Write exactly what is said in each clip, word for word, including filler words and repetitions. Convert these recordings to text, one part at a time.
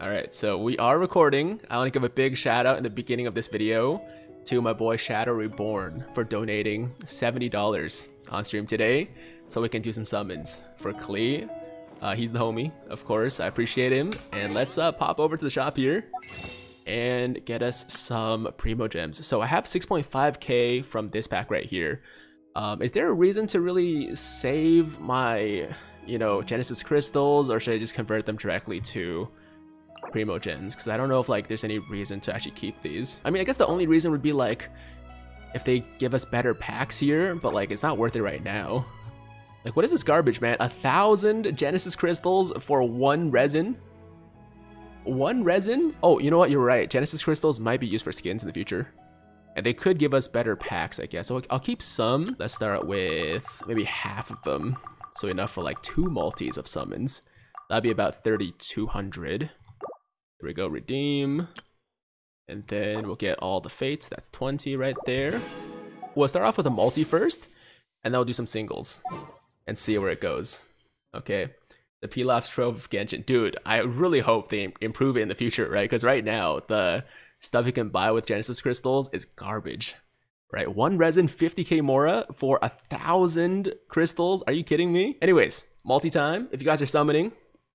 Alright, so we are recording. I want to give a big shout out in the beginning of this video to my boy Shadow Reborn for donating seventy dollars on stream today so we can do some summons for Klee. Uh, he's the homie, of course. I appreciate him. And let's uh, pop over to the shop here and get us some Primogems. So I have six point five K from this pack right here. Um, is there a reason to really save my, you know, Genesis Crystals, or should I just convert them directly to Primogems? Because I don't know if like there's any reason to actually keep these. I mean, I guess the only reason would be like if they give us better packs here, but like it's not worth it right now. Like, what is this garbage, man? A thousand Genesis Crystals for one resin? One resin? Oh, you know what? You're right. Genesis Crystals might be used for skins in the future. And they could give us better packs, I guess. So I'll keep some. Let's start with maybe half of them. So enough for like two multis of summons. That'd be about thirty-two hundred. There we go, redeem. And then we'll get all the fates. That's twenty right there. We'll start off with a multi first, and then we'll do some singles and see where it goes. Okay. The Pilaf's Trove of Genshin. Dude, I really hope they improve it in the future, right? Because right now, the stuff you can buy with Genesis Crystals is garbage, right? One resin, fifty K Mora for a thousand crystals. Are you kidding me? Anyways, multi-time. If you guys are summoning,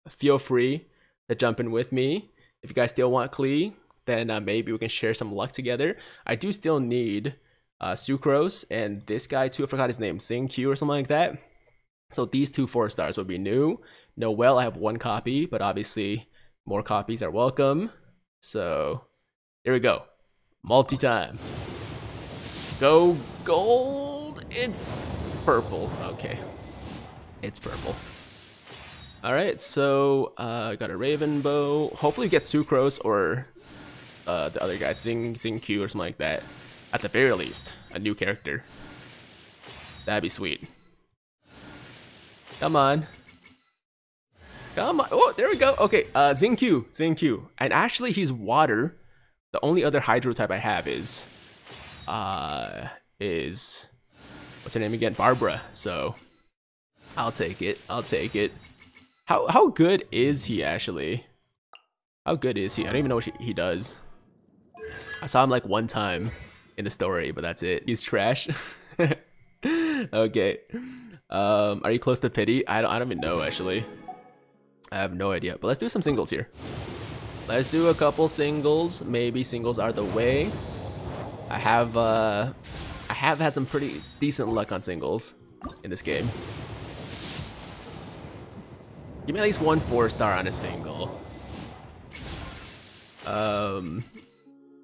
feel free to jump in with me. If you guys still want Klee, then uh, maybe we can share some luck together. I do still need uh, Sucrose and this guy too. I forgot his name, Xingqiu or something like that. So these two four stars would be new. Noelle, I have one copy, but obviously more copies are welcome. So here we go. Multi-time. Go gold. It's purple. Okay. It's purple. Alright, so I uh, got a Raven Bow. Hopefully we get Sucrose or uh, the other guy, Xingqiu or something like that. At the very least, a new character. That'd be sweet. Come on. Come on. Oh, there we go. Okay, uh, Xingqiu. Xingqiu. And actually, he's water. The only other Hydro type I have is... Uh, is... What's her name again? Barbara. So, I'll take it. I'll take it. How how good is he, actually? How good is he? I don't even know what he does. I saw him, like, one time in the story, but that's it. He's trash. Okay. Um, are you close to pity? I don't, I don't even know, actually. I have no idea, but let's do some singles here. Let's do a couple singles. Maybe singles are the way. I have uh, I have had some pretty decent luck on singles in this game. Give me at least one four star on a single. Um,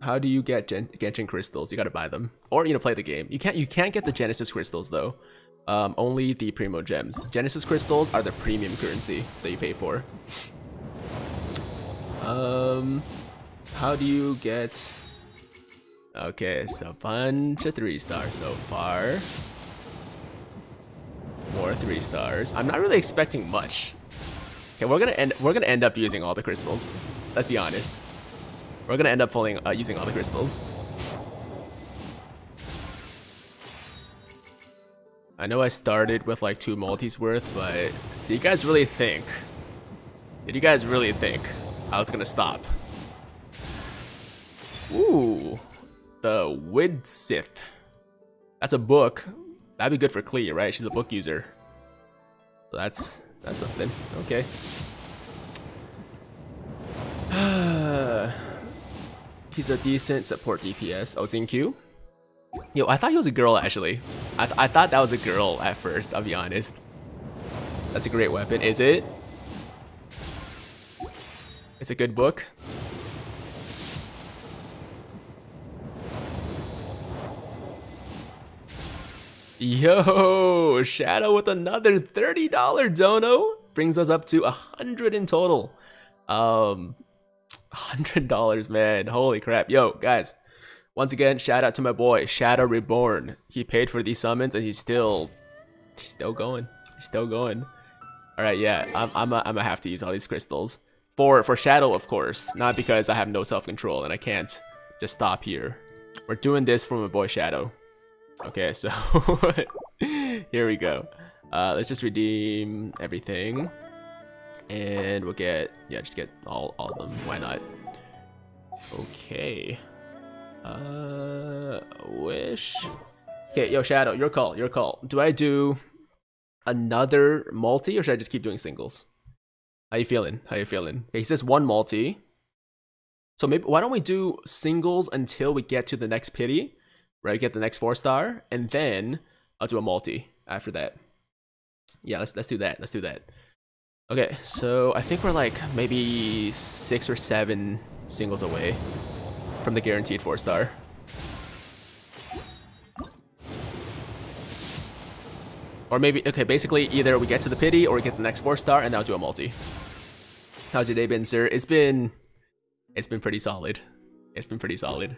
how do you get Gen Genshin crystals? You gotta buy them, or you know, play the game. You can't you can't get the Genesis crystals though. Um, only the Primogems. Genesis crystals are the premium currency that you pay for. Um, how do you get? Okay, so bunch of three stars so far. More three stars. I'm not really expecting much. Okay, we're gonna end. We're gonna end up using all the crystals. Let's be honest. We're gonna end up pulling, uh, using all the crystals. I know I started with like two multis worth, but do you guys really think? Did you guys really think I was gonna stop? Ooh, the Wind Sith. That's a book. That'd be good for Klee, right? She's a book user. So that's that's something. Okay. He's a decent support D P S. Oh, Xingqiu. Yo, I thought he was a girl, actually. I, th I thought that was a girl at first, I'll be honest. That's a great weapon, is it? It's a good book. Yo, Shadow with another thirty dollar dono. Brings us up to one hundred in total. Um, one hundred dollars, man. Holy crap. Yo, guys. Once again, shout out to my boy, Shadow Reborn. He paid for these summons and he's still, he's still going. He's still going. All right, yeah, I'm, I'm, I'm gonna have to use all these crystals. For, for Shadow, of course, not because I have no self-control and I can't just stop here. We're doing this for my boy, Shadow. Okay, so here we go. Uh, let's just redeem everything. and we'll get, yeah, just get all, all of them, why not? Okay. Uh, wish. Okay, yo, Shadow, your call, your call. Do I do another multi, or should I just keep doing singles? How you feeling? How you feeling? Okay, he says one multi. So maybe, why don't we do singles until we get to the next pity, right? Get the next four star, and then I'll do a multi after that. Yeah, let's let's do that. Let's do that. Okay, so I think we're like maybe six or seven singles away from the guaranteed four star. Or maybe, okay, basically either we get to the pity or we get the next four star, and I'll do a multi. How's your day been, sir? It's been. It's been pretty solid. It's been pretty solid.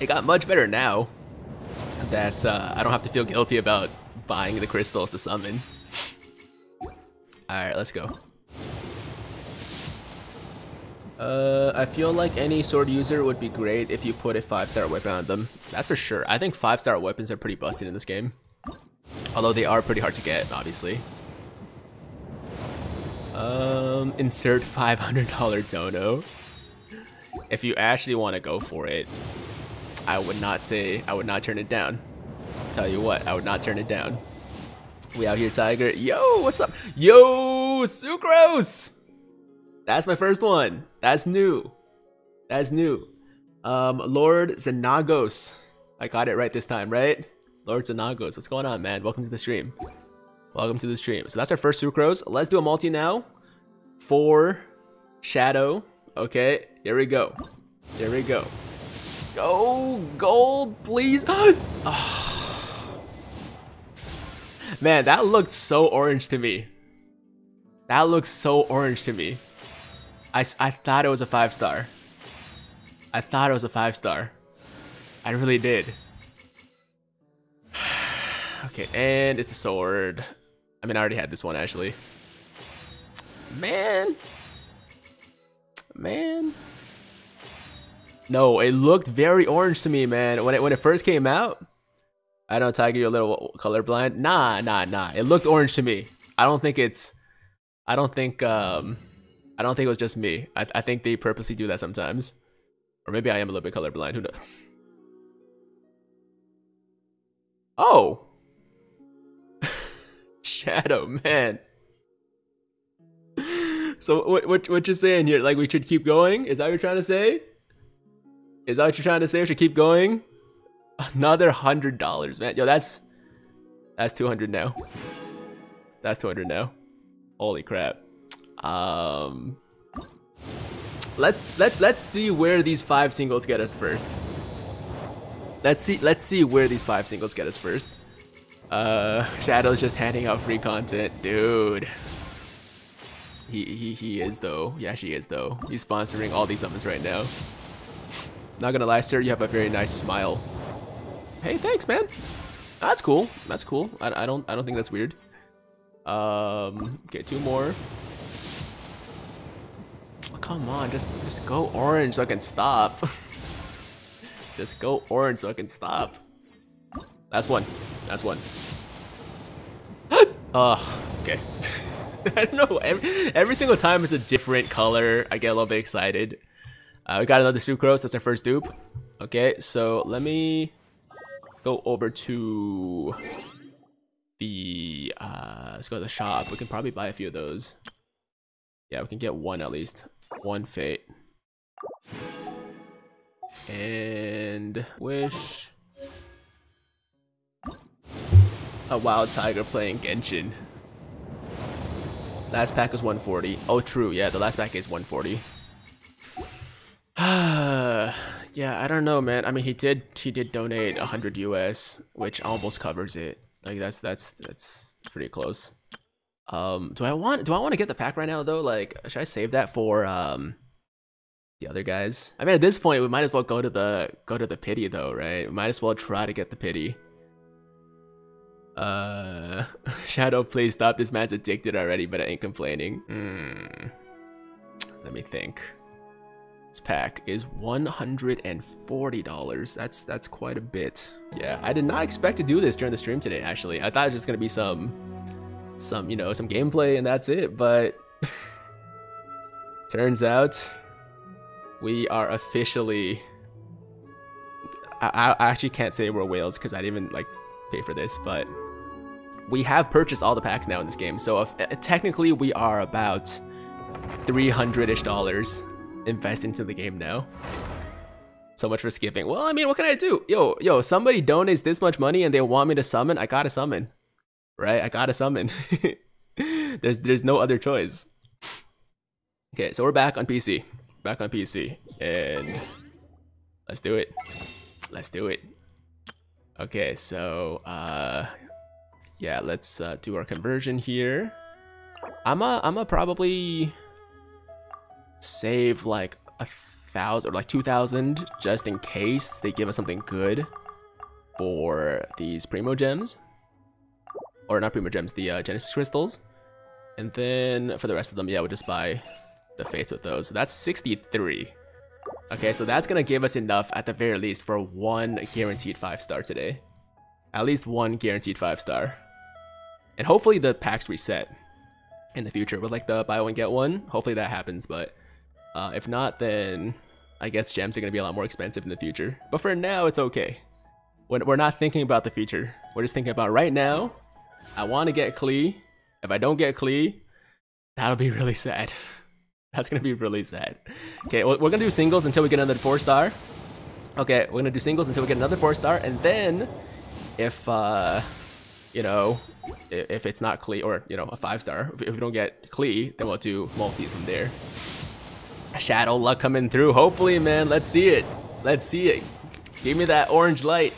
It got much better now that uh, I don't have to feel guilty about buying the crystals to summon. Alright, let's go. Uh, I feel like any sword user would be great if you put a five star weapon on them. That's for sure. I think five star weapons are pretty busted in this game. Although they are pretty hard to get, obviously. Um, insert five hundred dollar dono. If you actually want to go for it, I would not say, I would not turn it down. Tell you what, I would not turn it down. We out here, Tiger. Yo, what's up? Yo, Sucrose! That's my first one. That's new. That's new. Um, Lord Zanagos. I got it right this time, right? Lord Zanagos, what's going on, man? Welcome to the stream. Welcome to the stream. So that's our first Sucrose. Let's do a multi now for Shadow. Okay, here we go. Here we go. Go gold, please. Oh. Man, that looked so orange to me. That looks so orange to me. I, I thought it was a five star. I thought it was a five star. I really did. Okay, and it's a sword. I mean, I already had this one, actually. Man. Man. No, it looked very orange to me, man. When it, when it first came out, I don't know, Tiger, you're a little colorblind. Nah, nah, nah. It looked orange to me. I don't think it's... I don't think... Um, I don't think it was just me. I, I think they purposely do that sometimes. Or maybe I am a little bit colorblind. Who knows? Oh! Shadow, man. So what, what what you saying here? Like we should keep going? Is that what you're trying to say? Is that what you're trying to say? We should keep going? Another hundred dollars, man. Yo, that's that's two hundred now. That's two hundred now. Holy crap. Um, let's let let's see where these five singles get us first. Let's see let's see where these five singles get us first. Uh, Shadow's just handing out free content, dude. He he he is though. Yeah, she is though. He's sponsoring all these summons right now. Not gonna lie, sir, you have a very nice smile. Hey, thanks, man. That's cool. That's cool. I I don't I don't think that's weird. Um, okay, two more. Oh, come on, just just go orange so I can stop. Just go orange so I can stop. That's one. That's one. Oh, okay. I don't know. Every, every single time it's a different color. I get a little bit excited. Uh, we got another Sucrose. That's our first dupe. Okay, so let me go over to the... Uh, let's go to the shop. We can probably buy a few of those. Yeah, we can get one at least. One Fate. And... Wish... A wild tiger playing Genshin. Last pack was one forty. Oh, true. Yeah, the last pack is one forty. Yeah, I don't know, man. I mean, he did he did donate one hundred U S, which almost covers it. Like that's that's that's pretty close. Um, do I want do I want to get the pack right now though? Like, should I save that for um the other guys? I mean, at this point, we might as well go to the go to the pity though, right? We might as well try to get the pity. Uh, Shadow, please stop. This man's addicted already, but I ain't complaining. Mm. Let me think. This pack is one hundred forty dollars. That's that's quite a bit. Yeah, I did not expect to do this during the stream today, actually. I thought it was just going to be some some, you know, some gameplay and that's it, but turns out we are officially, I, I actually can't say we're whales because I didn't even like pay for this, but we have purchased all the packs now in this game. So if, uh, technically we are about three hundred-ish dollars invested into the game now. So much for skipping. Well, I mean, what can I do? Yo, yo, somebody donates this much money and they want me to summon, I gotta summon. Right? I gotta summon. there's there's no other choice. Okay, so we're back on P C. Back on P C. And let's do it. Let's do it. Okay, so uh yeah, let's uh, do our conversion here. I'm a I'm a probably save like a thousand or like two thousand just in case they give us something good for these Primogems. Or not Primogems, the uh, Genesis Crystals. And then for the rest of them, yeah, we'll just buy the fates with those. So that's sixty-three. Okay, so that's gonna give us enough at the very least for one guaranteed five star today. At least one guaranteed five star. And hopefully the packs reset in the future with like the buy one get one. Hopefully that happens, but uh, if not, then I guess gems are gonna be a lot more expensive in the future. But for now, it's okay. We're not thinking about the future. We're just thinking about right now. I want to get Klee. If I don't get Klee, that'll be really sad. That's gonna be really sad. Okay, we're gonna do singles until we get another four star. Okay, we're gonna do singles until we get another four star, and then if uh, you know, if it's not Klee or you know a five star, if we don't get Klee, then we'll do multis from there. Shadow luck coming through. Hopefully, man. Let's see it. Let's see it. Give me that orange light.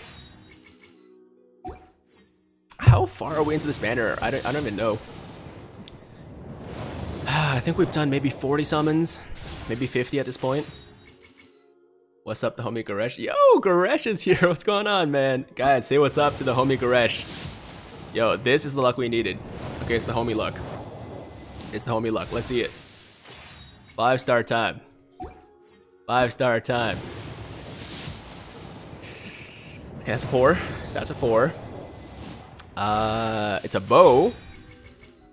How far are we into this banner? I don't. I don't even know. I think we've done maybe forty summons, maybe fifty at this point. What's up, the homie Goresh? Yo, Goresh is here. What's going on, man? Guys, say what's up to the homie Goresh. Yo, this is the luck we needed. Okay, it's the homie luck. It's the homie luck. Let's see it. Five star time. Five star time. Okay, that's a four. That's a four. Uh, it's a bow.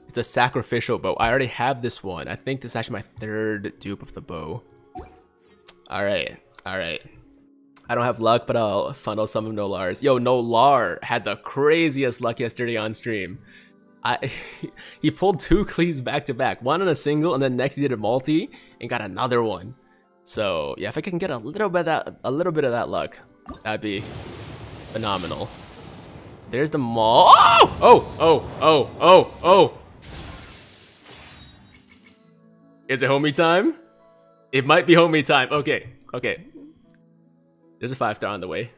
It's a sacrificial bow. I already have this one. I think this is actually my third dupe of the bow. Alright, alright. I don't have luck, but I'll funnel some of Nolar's. Yo, Nolar had the craziest luck yesterday on stream. I he pulled two Klees back to back. One on a single, and then next he did a multi and got another one. So yeah, if I can get a little bit of that a little bit of that luck, that'd be phenomenal. There's the mall. Oh! Oh, oh, oh, oh, oh. Is it homie time? It might be homie time. Okay, okay. There's a five star on the way.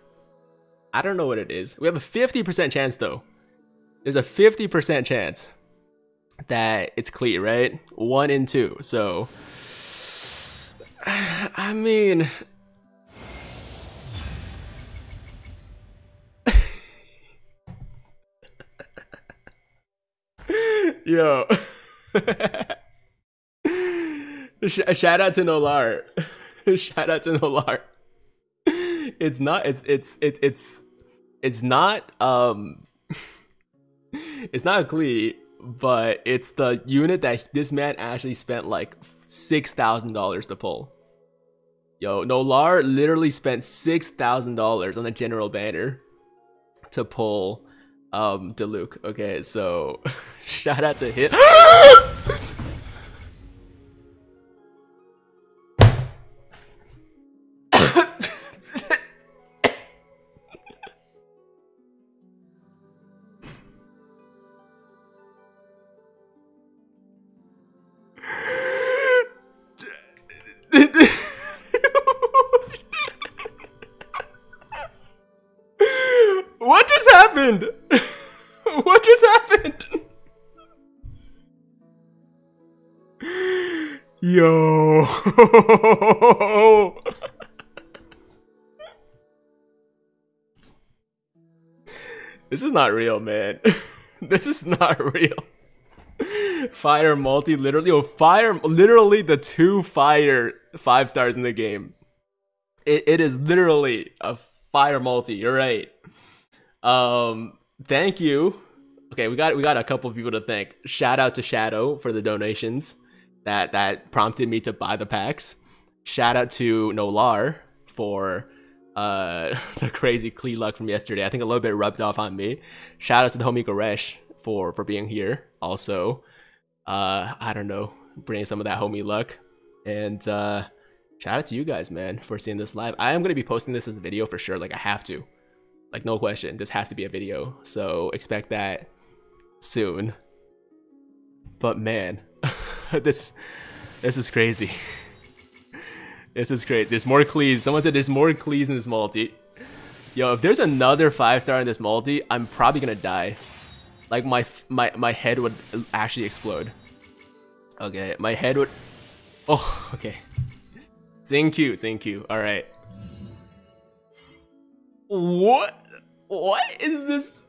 I don't know what it is. We have a fifty percent chance though. There's a fifty percent chance that it's Klee, right? One in two. So, I mean, yo. Shout out to Nolar. Shout out to Nolar. It's not. It's it's it, it's it's not. Um, it's not Klee, but it's the unit that this man actually spent like six thousand dollars to pull. Yo, Nolar literally spent six thousand dollars on the general banner to pull um Diluc. Okay, so shout out to him. What just happened? What just happened? Yo. This is not real, man. This is not real. Fire multi, literally, oh, fire, literally the two fire five stars in the game. It, it is literally a fire multi. You're right. Um, thank you, Okay, we got we got a couple of people to thank. Shout out to Shadow for the donations that that prompted me to buy the packs. Shout out to Nolar for uh, the crazy Klee luck from yesterday. I think a little bit rubbed off on me. Shout out to the homie Goresh for for being here. Also, uh, I don't know, bringing some of that homie luck. And uh, shout out to you guys, man, for seeing this live. I am gonna be posting this as a video for sure. Like I have to. Like, no question, this has to be a video, so expect that soon. But man, this this is crazy. This is crazy. There's more Klees. Someone said there's more Klees in this multi. Yo, if there's another five star in this multi, I'm probably gonna die. Like my my my head would actually explode. Okay, my head would. Oh, okay. Xingqiu, Xingqiu. All right. What? What is this?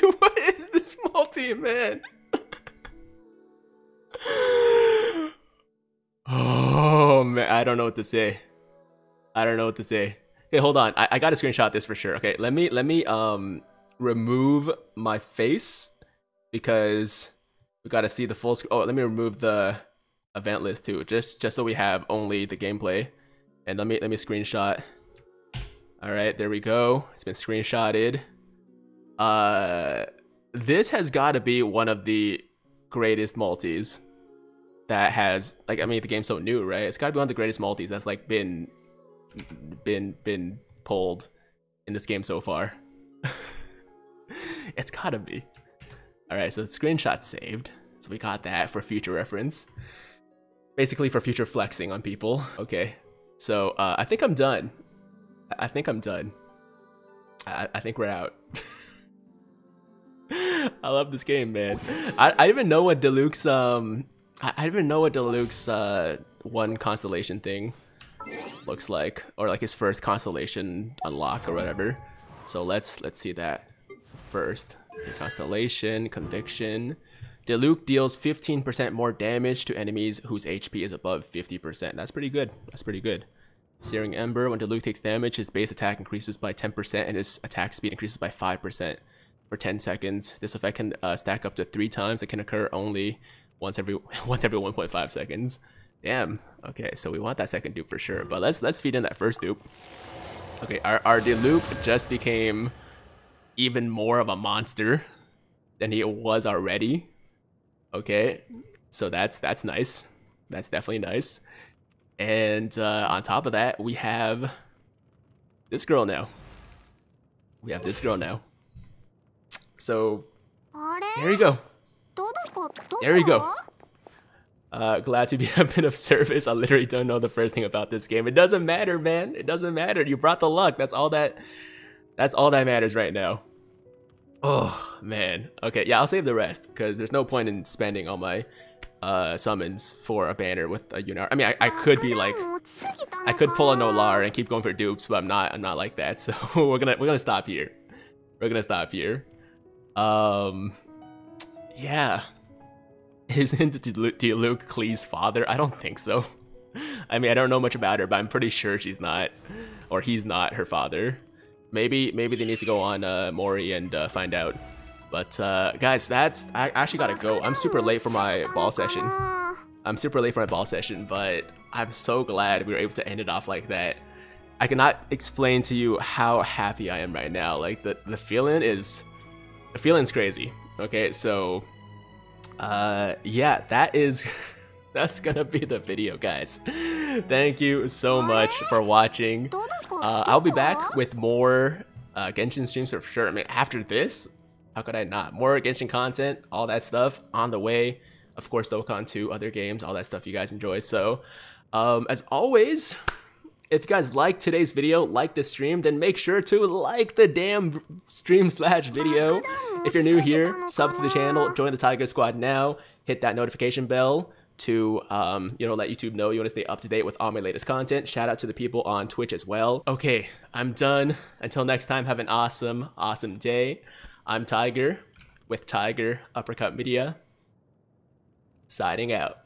What is this multi, man? Oh man, I don't know what to say. I don't know what to say. Hey, hold on. I, I gotta screenshot this for sure. Okay, let me let me um remove my face because we gotta see the full screen. Oh, let me remove the event list too, just just so we have only the gameplay. And let me let me screenshot. All right, there we go. It's been screenshotted. Uh, this has got to be one of the greatest multis that has, like, I mean, the game's so new, right? It's got to be one of the greatest multis that's like been, been, been pulled in this game so far. It's got to be. All right, so the screenshot saved. So we got that for future reference, basically for future flexing on people. Okay, so uh, I think I'm done. I think I'm done. I, I think we're out. I love this game, man. I, I didn't even know what Diluc's um I, I didn't even know what Diluc's uh one constellation thing looks like, or like his first constellation unlock or whatever. So let's let's see that first. Okay, constellation, conviction. Diluc deals fifteen percent more damage to enemies whose H P is above fifty percent. That's pretty good. That's pretty good. Searing Ember, when Diluc takes damage, his base attack increases by ten percent and his attack speed increases by five percent for ten seconds. This effect can uh, stack up to three times. It can occur only once every once every one point five seconds. Damn. Okay, so we want that second dupe for sure, but let's let's feed in that first dupe. Okay, our, our Diluc just became even more of a monster than he was already. Okay, so that's that's nice. That's definitely nice. And uh, on top of that, we have this girl now. We have this girl now. So, there you go. There you go. Uh, glad to be a bit of service. I literally don't know the first thing about this game. It doesn't matter, man. It doesn't matter. You brought the luck. That's all that. That's all that matters right now. Oh man. Okay. Yeah, I'll save the rest because there's no point in spending all my uh summons for a banner with a Yunara. I mean, I, I could be like, I could pull a Nolar and keep going for dupes, but I'm not I'm not like that. So we're gonna we're gonna stop here. We're gonna stop here. Um Yeah. Isn't Diluc Klee's father? I don't think so. I mean, I don't know much about her, but I'm pretty sure she's not, or he's not her father. Maybe maybe they need to go on uh Mori and uh, find out. But uh, guys, that's, I actually gotta go. I'm super late for my ball session. I'm super late for my ball session, but I'm so glad we were able to end it off like that. I cannot explain to you how happy I am right now. Like the, the feeling is, the feeling's crazy. Okay, so uh, yeah, that is, that's gonna be the video, guys. Thank you so much for watching. Uh, I'll be back with more uh, Genshin streams for sure. I mean, after this, how could I not? More Genshin content, all that stuff on the way. Of course, Dokkan two, other games, all that stuff you guys enjoy. So, um, as always, if you guys like today's video, like this stream, then make sure to like the damn stream slash video. If you're new here, sub to the channel, join the Tiger Squad now, hit that notification bell to, um, you know, let YouTube know you want to stay up to date with all my latest content. Shout out to the people on Twitch as well. Okay, I'm done. Until next time, have an awesome, awesome day. I'm Tiger with Tiger Uppercut Media, signing out.